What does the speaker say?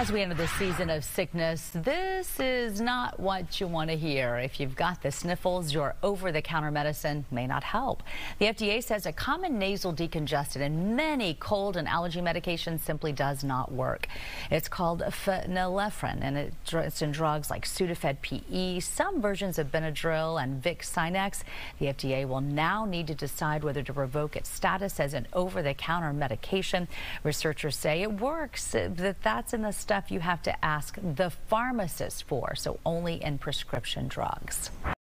As we enter the season of sickness, this is not what you want to hear. If you've got the sniffles, your over-the-counter medicine may not help. The FDA says a common nasal decongestant in many cold and allergy medications simply does not work. It's called phenylephrine, and it's in drugs like Sudafed PE, some versions of Benadryl and Vicks Sinex. The FDA will now need to decide whether to revoke its status as an over-the-counter medication. Researchers say it works, but that's in the stuff you have to ask the pharmacist for, so only in prescription drugs.